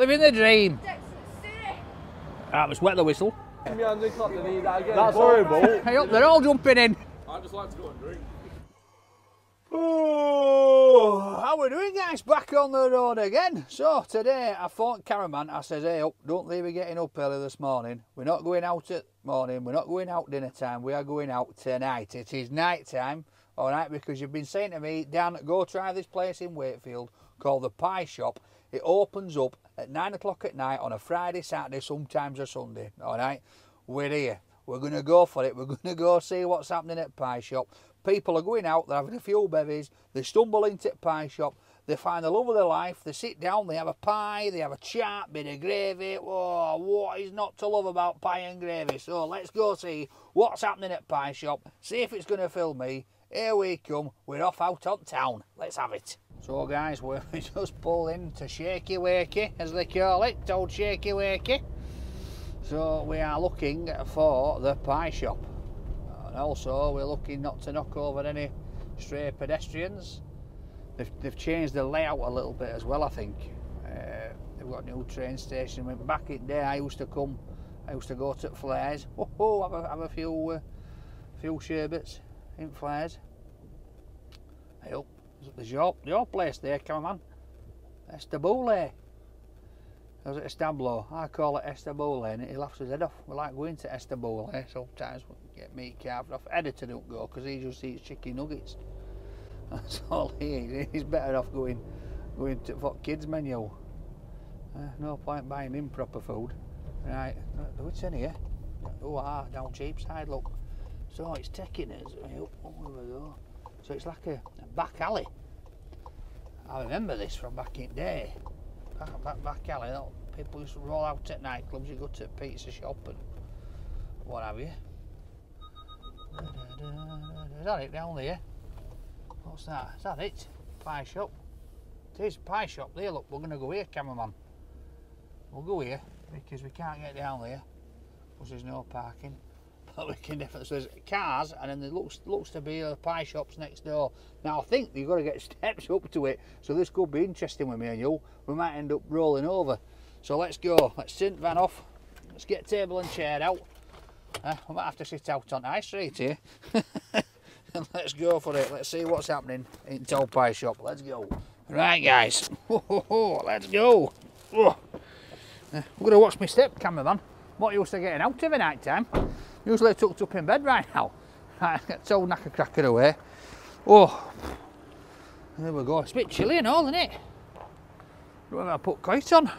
Living the dream. That was wet the whistle. That's horrible. Hey up, they're all jumping in. I just like to go and drink. Oh, how we doing, guys? Back on the road again. So today I phoned cameraman, I says, hey up, don't leave me getting up early this morning. We're not going out at morning, we're not going out dinner time, we are going out tonight. It is night time, alright, because you've been saying to me, Dan, go try this place in Wakefield called the Pie Shop. It opens up at 9 o'clock at night on a Friday, Saturday, sometimes a Sunday, alright? We're here. We're going to go for it. We're going to go see what's happening at Pie Shop. People are going out, they're having a few bevies, they stumble into Pie Shop, they find the love of their life, they sit down, they have a pie, they have a chat, bit of gravy. Oh, what is not to love about pie and gravy? So let's go see what's happening at Pie Shop, see if it's going to fill me. Here we come, we're off out on town. Let's have it. So guys, we're just pulling to Shaky Wakey, as they call it, old Shaky Wakey. So we are looking for the Pie Shop. And also we're looking not to knock over any stray pedestrians. They've changed the layout a little bit as well, I think. They've got a new train station. When back in there I used to go to Flares. Oh, have a few sherbets in Flares. Hey up, there's your place there, cameraman. Estabule. I was at Establo. I call it Estabole, and he laughs his head off. We like going to Estabole sometimes. We get meat carved off. Editor don't go because he just eats chicken nuggets. That's all he eats. He's better off going to what kids menu. No point buying him proper food. Right, what's in here? Oh, down Cheapside. Look. So it's taking us. Oh, so it's like a back alley. I remember this from back in the day. Back alley, you know, people used to roll out at nightclubs, you go to a pizza shop and what have you. Is that it down there? What's that? Is that it? Pie Shop. It is Pie Shop there, look, we're going to go here, cameraman. We'll go here because we can't get down there because there's no parking. But we can definitely, so there's cars and then there looks to be pie shops next door. Now I think you've got to get steps up to it, so this could be interesting with me and you. We might end up rolling over. So let's go, let's send van off, let's get table and chair out. We might have to sit out on High Street here. And let's go for it, let's see what's happening in Toll Pie Shop, let's go. Right guys, let's go. I'm going to watch my step, cameraman. What used to getting out every night time? Usually tucked up in bed right now. Right, let's get told knacker cracker away. Oh, there we go. It's a bit chilly and all, isn't it? Don't know if I put coat on.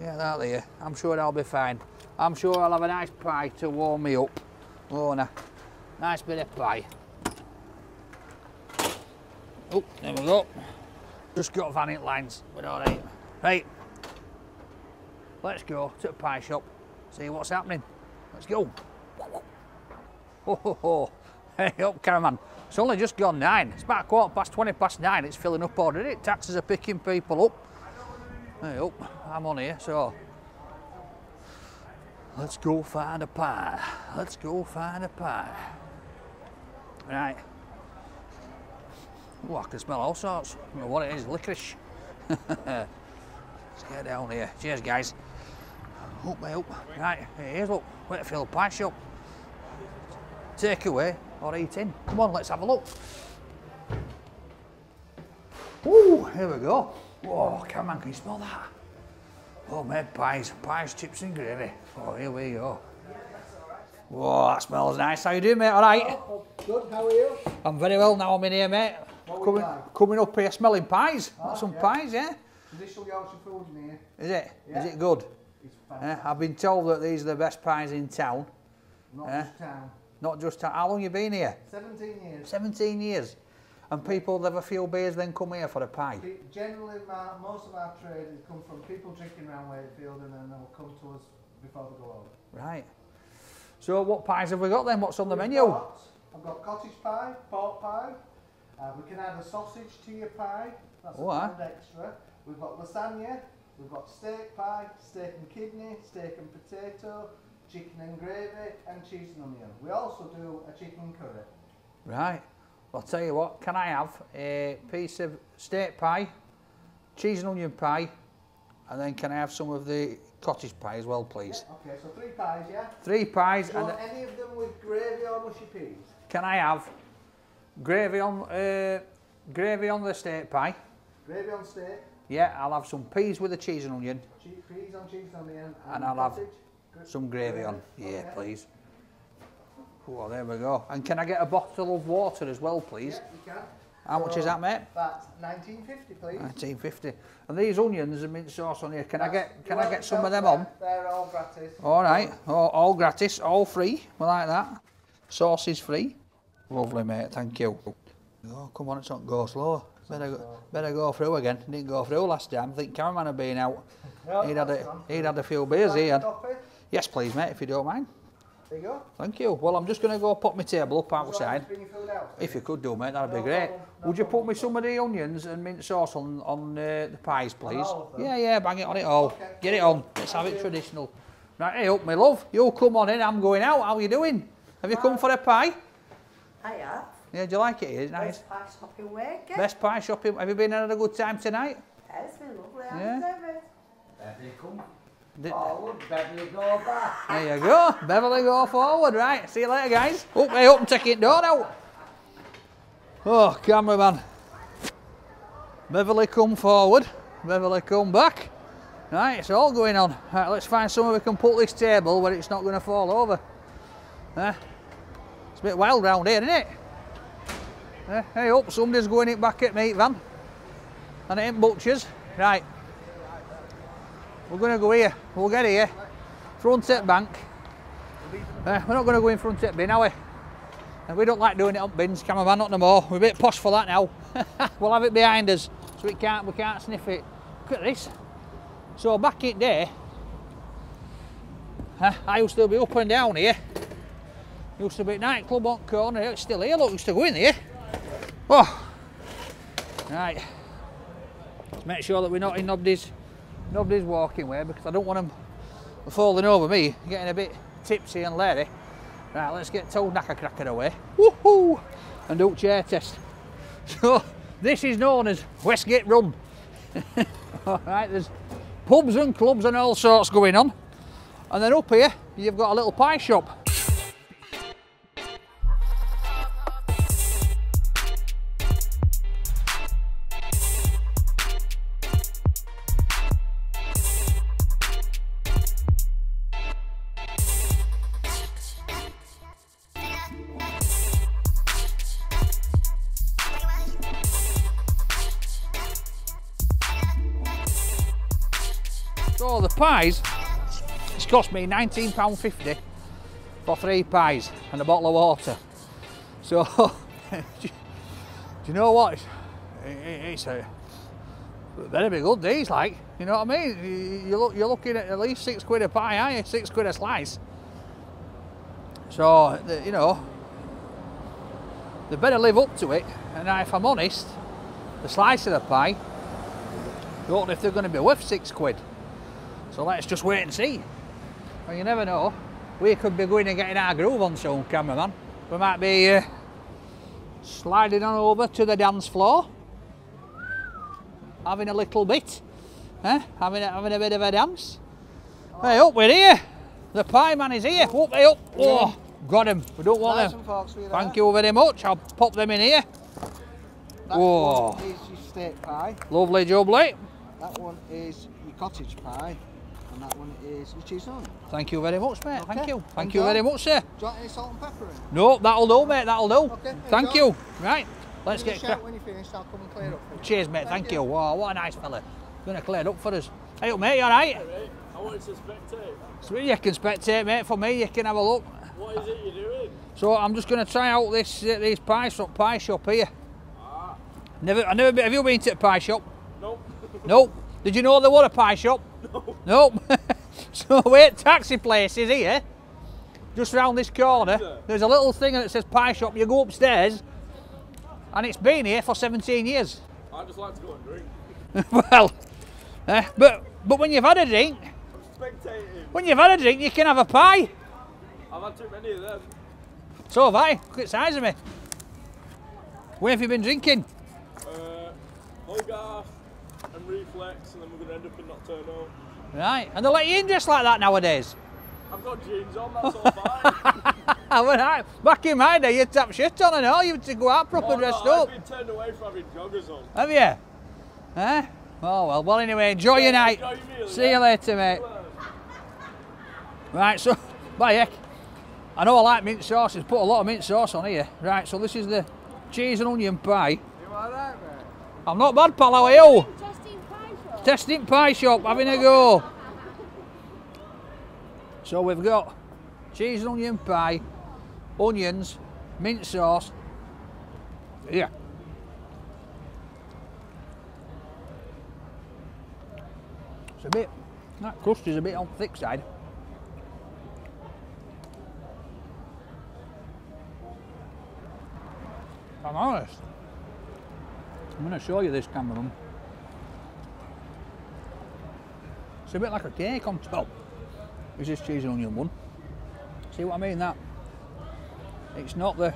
Yeah, that there. I'm sure I'll be fine. I'm sure I'll have a nice pie to warm me up. Oh, no. Nice bit of pie. Oh, there we go. Just got van in lines. We're all right. Right. Let's go to the Pie Shop. See what's happening. Let's go. Ho ho ho. Hey up, cameraman. It's only just gone 9. It's about 20 past 9. It's filling up already. Taxis are picking people up. Hey up. I'm on here, so let's go find a pie. Let's go find a pie. Right. Oh, I can smell all sorts. I don't know what it is, licorice. Let's get down here. Cheers, guys. Up, mate, up. Right, here's look, Wakefield Pie Shop. Take away or eat in. Come on, let's have a look. Woo, here we go. Whoa, cameraman, can you smell that? Homemade pies, chips and gravy. Oh, here we go. Whoa, that smells nice. How you doing, mate? All right? Oh, good, how are you? I'm very well now, I'm in here, mate. Coming up here smelling pies. Got some pies, yeah? Traditional Yorkshire food in here. Is it? Yeah. Is it good? I've been told that these are the best pies in town. Not just town. Not just town. How long you been here? 17 years. 17 years. And people have a few beers then come here for a pie? Generally, most of our trade has come from people drinking around Wakefield and then they'll come to us before they go home. Right. So what pies have we got then? What's on the menu? I've got cottage pie, pork pie. We can add a sausage to your pie. That's a bit extra. We've got lasagna. We've got steak pie, steak and kidney, steak and potato, chicken and gravy, and cheese and onion. We also do a chicken curry. Right. Well, I'll tell you what, can I have a piece of steak pie, cheese and onion pie, And then can I have some of the cottage pie as well, please? Yeah, okay, so 3 pies, yeah? 3 pies. Do you want any of them with gravy or mushy peas? Can I have gravy on the steak pie? Gravy on steak? Yeah, I'll have some peas with the cheese and onion. Peas on cheese and onion. And I'll have some gravy on. Yeah, okay, please. Oh, there we go. And can I get a bottle of water as well, please? Yeah, you can. How much is that, mate? That's £19.50, please. £19.50. And these onions and mint sauce on here. Can I get some of them on? They're all gratis. All right. Oh, all gratis. All free. We like that. Sauce is free. Lovely, mate. Thank you. Oh, come on, it's not go slow. Better go through again. Didn't go through last time. I think cameraman had been out. He'd had a few beers here. Yes, please, mate, if you don't mind. There you go. Thank you. Well, I'm just going to go pop my table up outside. If you could do, mate, that'd be great. Would you put me some of the onions and mint sauce on the pies, please? Yeah, yeah, bang it on it all. Okay. Get it on. Let's have it traditional. Right, hey up, my love. You come on in. I'm going out. How are you doing? Have you come for a pie? I have. Yeah, do you like it? It's nice. Best pie shop in Wakefield. Best pie shop in. Have you been having a good time tonight? Yeah, it's been lovely. There they come. Forward, Beverly go back. There you go, Beverly go forward, right, see you later guys. Up, hey, up and take it down out. Oh, cameraman. Beverly come forward, Beverly come back. Right, it's all going on. Right, let's find somewhere we can put this table where it's not going to fall over. It's a bit wild round here, isn't it? Hey, up, somebody's going it back at meat van. And it ain't butchers. Right. We're going to go here, we'll get here, front at bank. We're not going to go in front at bin, are we? And we don't like doing it on bins, cameraman, not no more. We're a bit posh for that now. We'll have it behind us, so we can't sniff it. Look at this. So back in there, I used to be up and down here. Used to be nightclub on corner, it's still here, look, used to go in here. Oh. Right, let's make sure that we're not in nobody's walking way because I don't want them falling over me, getting a bit tipsy and lady. Right, let's get Toad Knacker Cracker away. Woohoo! And do chair test. So, this is known as Westgate Run. Alright, there's pubs and clubs and all sorts going on. And then up here, you've got a little pie shop. So the pies, it's cost me £19.50 for 3 pies and a bottle of water. So, do you know what? It's a very big good these, like, you know what I mean? You're looking at least £6 a pie, aren't you? £6 a slice. So, you know, they better live up to it. And if I'm honest, the slice of the pie, I don't know if they're going to be worth £6. So let's just wait and see. Well, you never know. We could be going and getting our groove on soon, cameraman. We might be sliding on over to the dance floor, having a little bit, having a bit of a dance. Hello. Hey, up, we're here. The pie man is here. Up, hey, up. Oh, got him. We don't want them. Folks, thank you very much. I'll pop them in here. That one is your steak pie. Lovely jubbly. That one is your cottage pie. And that one is cheese on. Thank you very much, mate. Okay. Thank you. Thank you very much, sir. Do you want any salt and pepper in? No, that'll do, mate. That'll do. Okay, thank you. Right, let's get cracking. When you're finished, I'll come and clear up for you. Cheers, mate. Thank you. Wow, what a nice fella. Going to clear up for us. Hey, up, mate. You all right? All right. I want to spectate. So you can spectate, mate. For me, you can have a look. What is it you're doing? So I'm just going to try out this these pie shop here. Ah. Never. Have you been to a pie shop? Nope. Nope. Did you know there was a pie shop? No. Nope. So we're at taxi places here, just round this corner. There's a little thing that says pie shop. You go upstairs, and it's been here for 17 years. I just like to go and drink. Well, but when you've had a drink, I'm spectating. When you've had a drink, you can have a pie. I've had too many of them. So have I. Look at the size of me. Where have you been drinking? Hogarth and Reflex. Reflex, and then we're going to end up in Nocturnal. Right, and they let you in just like that nowadays. I've got jeans on, that's all fine. Back in my day, you'd tap shit on and all, you'd go out proper dressed up. I've been turned away for having joggers on. Have you? Huh? Oh well, well anyway, enjoy your night. Enjoy your meal, See you later, mate. Right, so, bye Eck. I know I like mint sauce, it's put a lot of mint sauce on here. Right, so this is the cheese and onion pie. You alright, mate? I'm not bad, pal, how are you? Testing pie shop. Testing pie shop, having a go. So we've got cheese and onion pie, onions, mint sauce. Yeah. It's a bit, that crust is a bit on the thick side. If I'm honest, I'm going to show you this cameraman. It's a bit like a cake on top. Is this cheese and onion one? See what I mean? That it's not the,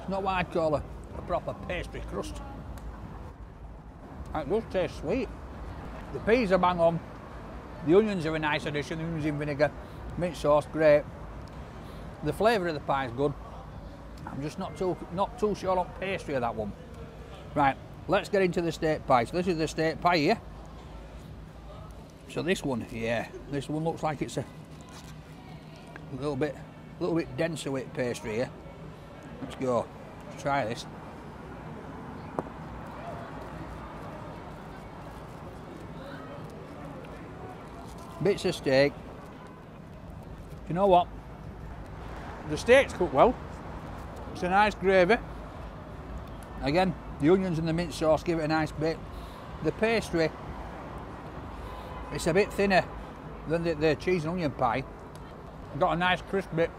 it's not what I'd call a proper pastry crust. It does taste sweet. The peas are bang on. The onions are a nice addition. The onions in vinegar, mint sauce, great. The flavour of the pie is good. I'm just not too sure on pastry of that one. Right, let's get into the steak pie. So this is the steak pie here. So this one here, this one looks like it's a little bit denser with pastry here. Let's go. Let's try this. Bits of steak. You know what? The steak's cooked well. It's a nice gravy. Again, the onions and the mint sauce give it a nice bit. The pastry, it's a bit thinner than the cheese and onion pie. Got a nice crisp bit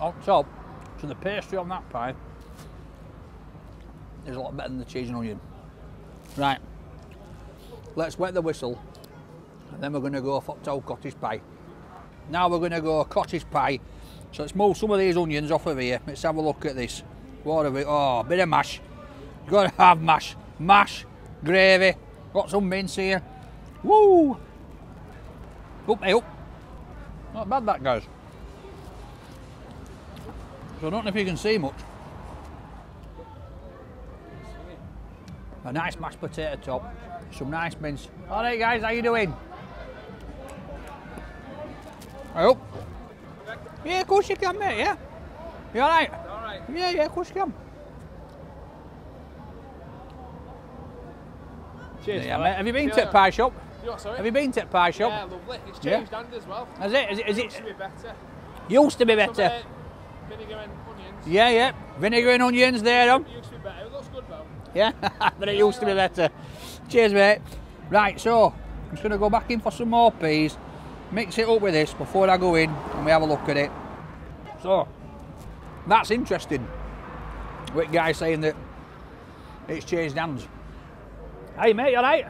on top. So the pastry on that pie is a lot better than the cheese and onion. Right, let's wet the whistle and then we're going to go for the cottage pie. Now we're going to go cottage pie. So let's move some of these onions off of here. Let's have a look at this. What have we? Oh, a bit of mash. You've got to have mash. Mash, gravy. Got some mince here. Woo! Up, hey, up. Not bad, that, guys. So I don't know if you can see much. A nice mashed potato top. Some nice mince. All right, guys, how you doing? Hey, up. Yeah, of course you can, mate, yeah. You alright? Alright. Yeah, yeah, of course you can. Cheers, yeah, mate. Have you been to the pie shop? Sorry? Have you been to the pie shop? Yeah, lovely. It's changed hands as well. Has it? Is it? Used to be better. Used to be better. Some, vinegar and onions. Yeah, yeah. Vinegar and onions there, It used to be better. It looks good, though. Yeah? But it used to be better. Cheers, mate. Right, so, I'm just going to go back in for some more peas. Mix it up with this before I go in and we have a look at it. So, that's interesting. With guys saying that it's changed hands. Hey mate, you alright?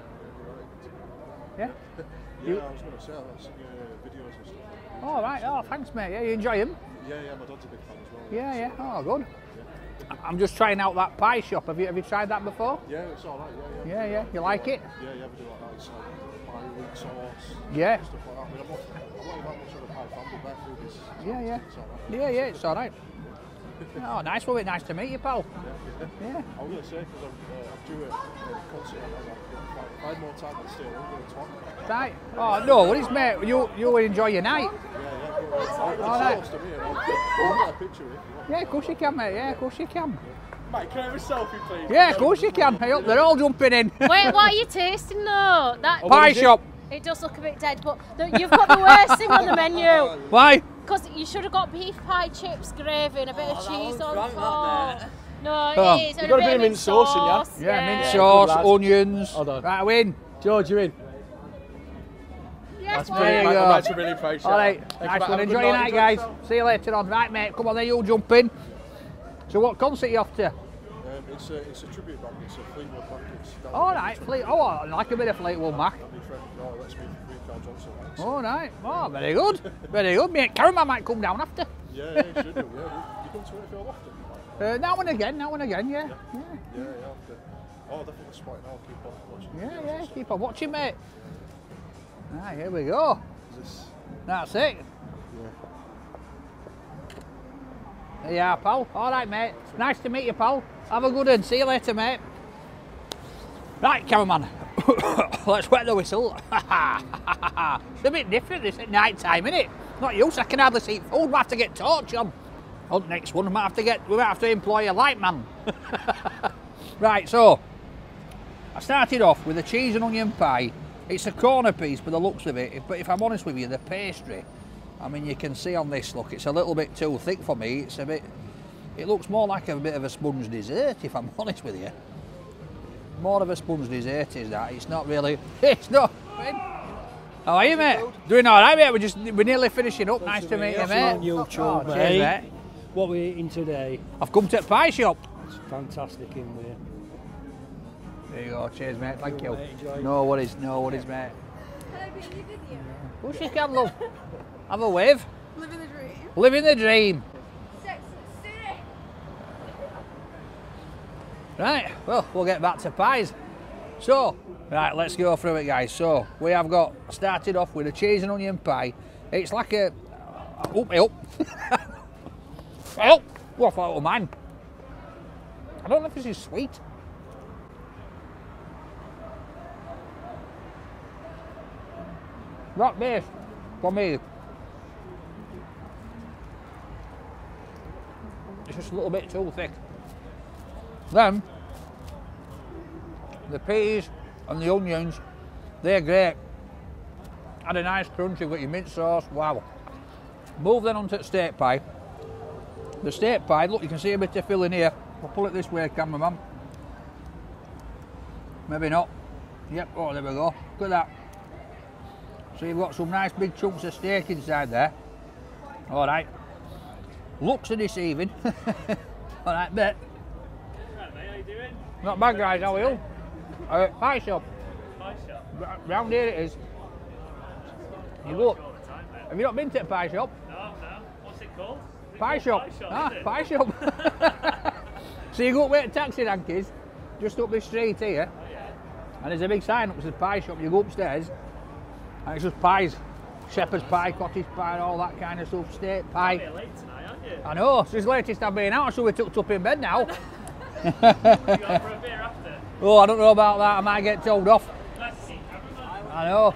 Yeah? Yeah, I was going to say, I've seen your videos and stuff. Oh right, oh thanks mate, yeah, you enjoy them? Yeah, yeah, my dad's a big fan as well. Yeah, yeah, oh good. Yeah. I'm just trying out that pie shop, have you tried that before? Yeah, it's alright, yeah, yeah. Yeah, yeah, you like it? Yeah, yeah, we do like that, it's like pie with sauce. Yeah. Stuff like that. I mean, I'm not that much of a pie fan, but their food is... Yeah, yeah. It's alright. Yeah, yeah, it's alright. Oh, nice, well, nice to meet you, pal. Yeah, yeah. Yeah. I was going to say, because I'm due a concert, if I had more time to stay, I wouldn't go to talk. Right. Oh, no, worries, mate. You will enjoy your night. Yeah, yeah. It's close to me. I'll get a picture of it. Yeah, of course you can, mate. Yeah, of course you can. Yeah. Mate, can I have a selfie, please? Yeah, of course you can. Hey, up, they're all jumping in. Wait, what are you tasting, though? That pie shop. It does look a bit dead, but you've got the worst thing on the menu. Why? Because you should have got beef pie, chips, gravy, and a bit of cheese on top. No, it is. You've got a bit of mint sauce in, yeah? Yeah, mint sauce, onions. Hold on. Right, I'm in. George, you're in. Yes, there you go. I really appreciate it. All right, nice one. Enjoy your night, guys. See you later on. Right, mate, come on there, you'll jump in. So what concert are you off to? It's a tribute band, it's a Fleetwood Mac. Alright, oh, I like a bit of Fleetwood Mac. No, let's meet Carl Johnson. Alright, oh, very good. Very good, mate. Caraman might come down after. Yeah, yeah, he should do, yeah. You come to Wakefield often? Now and again, yeah. Yeah, yeah, yeah. Oh, definitely spotting. I'll keep on watching. Yeah, yeah, keep on watching, mate. Ah, here we go. This... That's it. Yeah. There you are, pal. All right, mate. It's nice to meet you, pal. Have a good one. See you later, mate. Right, cameraman. Let's wet the whistle. It's a bit different this at night time, isn't it? Not used. I can hardly see food. We have to get torch on. Oh, next one. We might have to employ a light man. Right, so I started off with a cheese and onion pie. It's a corner piece by the looks of it, but if I'm honest with you, the pastry, I mean, you can see on this, look, it's a little bit too thick for me. It's a bit, it looks more like a bit of a sponge dessert, if I'm honest with you. More of a sponge dessert is that. It's not really, it's not. How are you, mate? Doing all right, mate? We're nearly finishing up. Nice to meet you, mate. YouTube, oh, cheers, mate. What are we eating today? I've come to a pie shop. It's fantastic in there. There you go. Cheers, mate. Thank you. Mate, no worries. No worries, mate. Can I be in your video? Well, she can, love. Have a wave. Living the dream. Living the dream. Sex City. Right. Well, we'll get back to pies. So, right, let's go through it, guys. So, we have got started off with a cheese and onion pie. It's like a help. What for, man? I don't know if this is sweet. Not this for me. It's just a little bit too thick. Then the peas and the onions, they're great. Had a nice crunch, you've got your mint sauce, wow. Move then on to the steak pie. The steak pie, look, you can see a bit of filling here. I'll pull it this way, cameraman. Maybe not. Yep, oh, there we go. Look at that. So you've got some nice big chunks of steak inside there. All right. Looks are deceiving. All right, bit. Right, mate, how you doing? Not bad, guys, how are you? Pie shop. Pie shop? Round here it is. You go. Have you not been to a pie shop? No, no. What's it called? Pie shop. Ah, pie shop. So you go up where the taxi rank is, just up this street here, oh, yeah. And there's a big sign up, it's a pie shop. You go upstairs, and it's just pies. Shepherd's pie, cottage pie, all that kind of stuff, steak pie. You're late tonight, aren't you? I know, it's the latest I've been out, so we're tucked up in bed now. You got for a beer after? Oh, I don't know about that, I might get told off. Let's see, I know.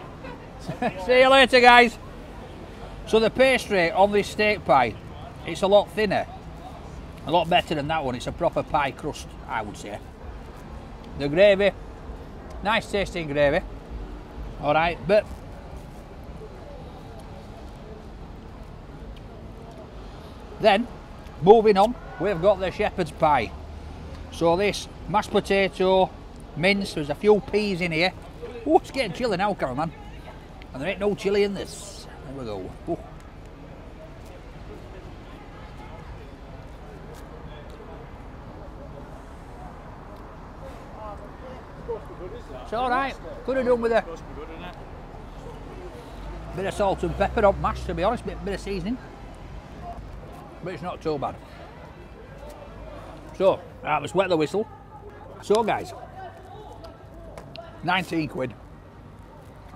See you later, guys. So the pastry on this steak pie, it's a lot thinner. A lot better than that one. It's a proper pie crust, I would say. The gravy, nice tasting gravy. All right, but then moving on, we've got the shepherd's pie. So this mashed potato, mince. There's a few peas in here. Oh, it's getting chilly now, cameraman. And there ain't no chilli in this. There we go. Ooh. It's all right. Could have done with a bit of salt and pepper on mash, to be honest, bit of seasoning, but it's not too bad. So, right, let's wet the whistle. So, guys, 19 quid.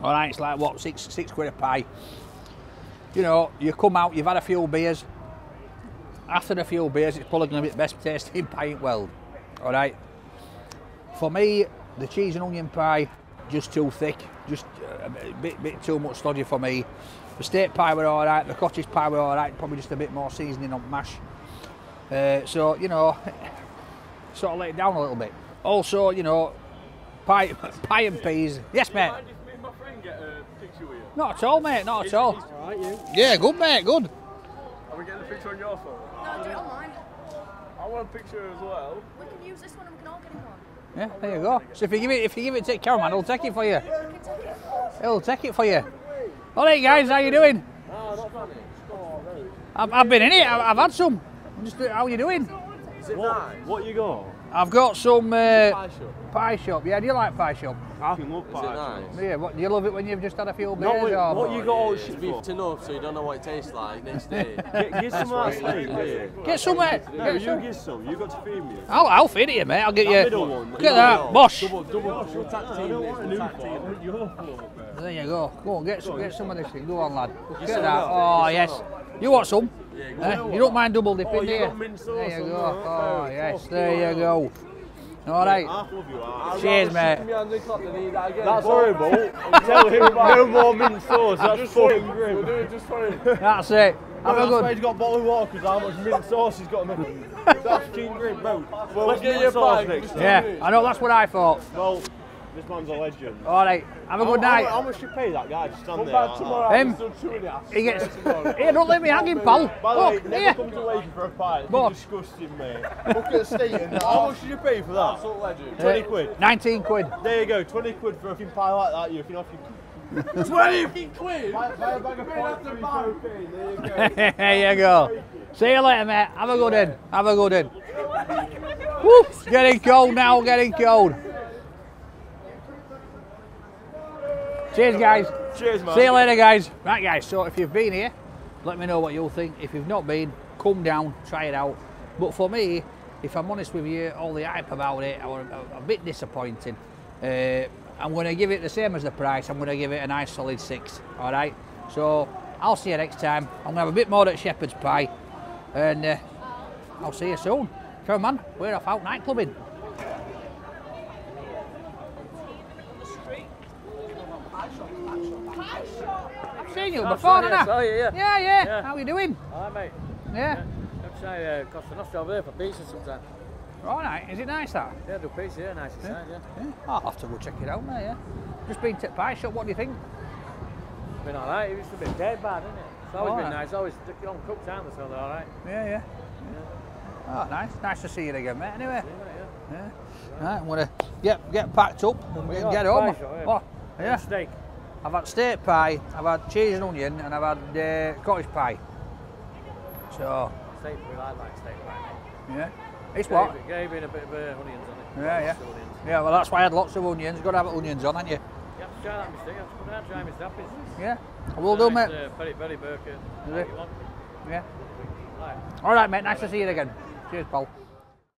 All right, it's like what, six quid a pie. You know, you come out, you've had a few beers. After a few beers, it's probably going to be the best tasting pie in the world. All right. For me, the cheese and onion pie, just too thick, just a bit too much stodgy for me. The steak pie were all right, the cottage pie were all right, probably just a bit more seasoning on mash. So, you know, sort of let it down a little bit. Also, you know, pie and peas. Yes, mate. Mind if me and my friend get a picture with you? Not at all, mate, not at all. All right, you? Yeah, good, mate, good. Are we getting a picture on your phone? No, do it on mine. I want a picture as well. We can use this one and we can all get one. Yeah, there you go. So if you give it to the cameraman, he'll take it for you. He'll take it for you. All right, guys, how you doing? I've been in it. I've had some. How are you doing? What you got? I've got some pie shop. Pie shop. Yeah, do you like pie shop? I fucking love pie shop. Nice? Yeah, what, do you love it when you've just had a few beers? Not with, or what you got all shit beefed enough so you don't know what it tastes like next day. Get some of that. Get some, mate. No, you get some. You got to feed me. I'll feed it you, mate. I'll get that you. Middle one. Get that, boss. Double tag team. There you go. Go on, get some of this thing. Go on, lad. Get that. Oh yes. You want some? Yeah, you don't mind double dipping, do you? There you go. Oh, yes, there you go. All right. Cheers, mate. That's horrible. No more mint sauce. That's fucking grim. We'll do it just for him. That's it. Have a good. He's got bottle of water because how much mint sauce he's got in him. That's fucking grim, bro. Well, let's get your bag next. Yeah, I know. That's what I thought. Well, this man's a legend. All right. Have a good night. How much you pay that guy to stand there? He gets. Here, don't let me hang him, pal. Look, never come to Lake for a pint. It's disgusting, mate. Look at the state and that. How much did you pay for that? Absolute legend. 20 quid. 19 quid. There you go. 20 quid for a fucking pie like that. You can off your. 20 quid. Buy a bag of pie. There you go. See you later, mate. Have a good in. Have a good in. Woof. Getting cold now. Getting cold. Cheers, guys. Cheers, man. See you later, guys. Right, guys, so if you've been here, let me know what you'll think. If you've not been, come down, try it out. But for me, if I'm honest with you, all the hype about it, I'm a bit disappointing. I'm going to give it the same as the price. I'm going to give it a nice solid 6, all right? So I'll see you next time. I'm going to have a bit more at Shepherd's Pie, and I'll see you soon. Come on, man, we're off out night clubbing. I've seen you before, haven't I? Saw you, yeah. How are you doing? Alright, mate. Yeah. I'm trying to cost enough over there for pizza sometime. Alright, is it nice that? Yeah, do pizza, yeah, nice inside, yeah. I'll have to go check it out there, yeah. Just been to the pie shop, what do you think? It's been alright, it used to be dead bad, didn't it? It's always been nice, always cooked down the cellar, alright. Yeah. Oh, nice. Nice to see you again, mate, anyway. Yeah. Right, I'm going to get packed up and we can get home. Oh, yeah. Steak. I've had steak pie, I've had cheese and onion, and I've had cottage pie. So. Steak pie, I like steak pie, mate. Yeah. It's what? It gave in a bit of onions on it. Yeah. Yeah, well, that's why I had lots of onions. You've got to have onions on, haven't you? You have to try that mistake. I've got to try my stuff, isn't it? Yeah. I will do, mate. Very burger. Is it? Yeah. All right, mate. Nice to see you again. Cheers, pal.